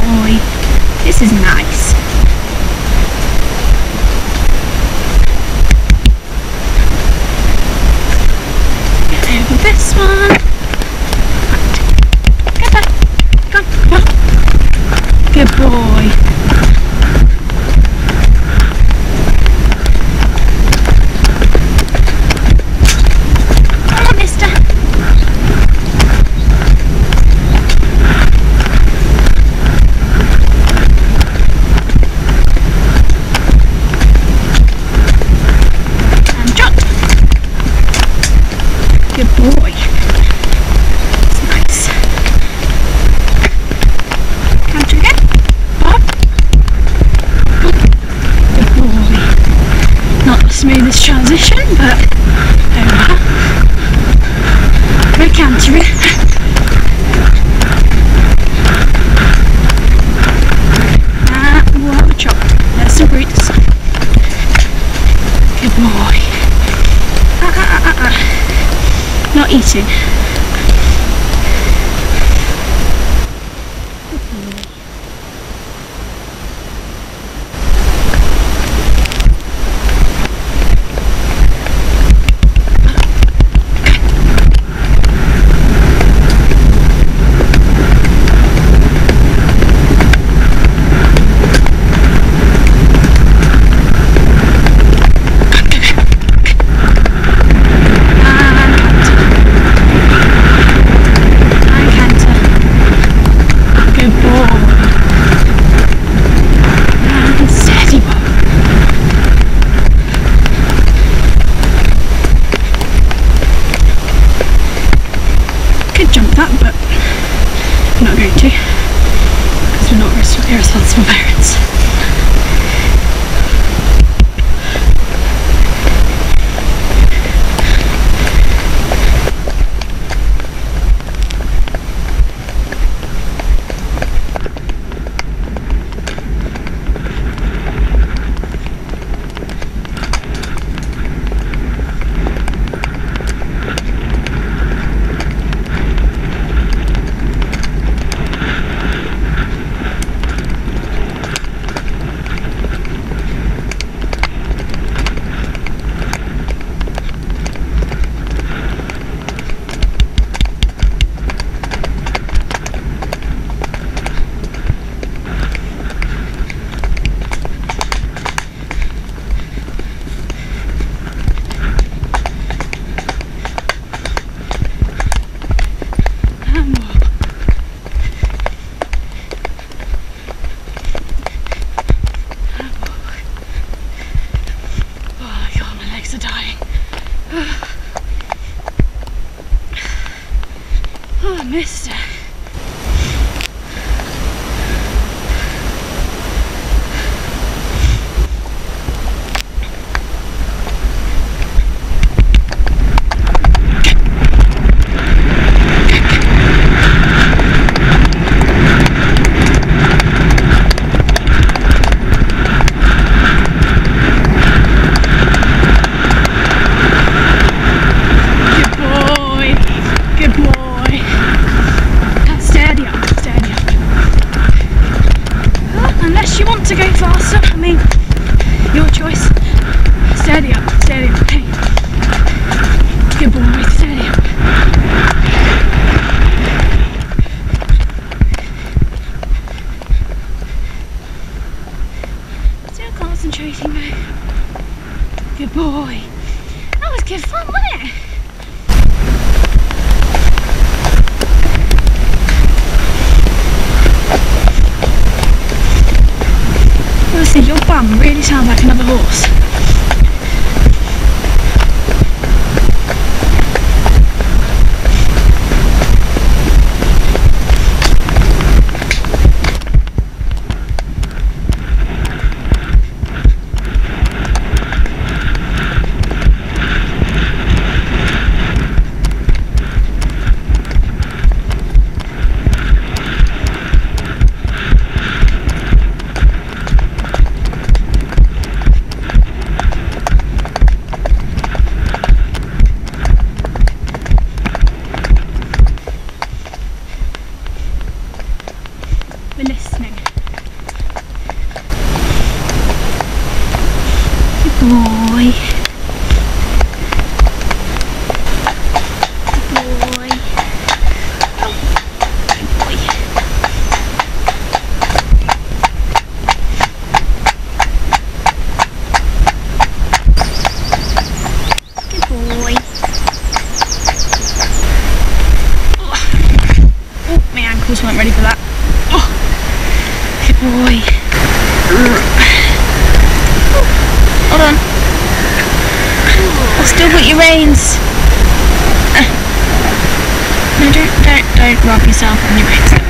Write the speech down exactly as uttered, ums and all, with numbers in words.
boy. This is nice. Get over this one. Right. Get back. Go on. Good boy. Come on, mister. Smoothest transition, but there we are. We're cantering. Ah, we'll have a chop. There's some roots. Good boy. Ah, ah, ah, ah. Not eating. Irresponsible parents. Oh, mister. To go faster, I mean, your choice. Steady up, steady up, hey. Good boy, steady up. Still concentrating though. Good boy. That was good fun, wasn't it? Your bum really sounds like another horse. rock yourself on your backside.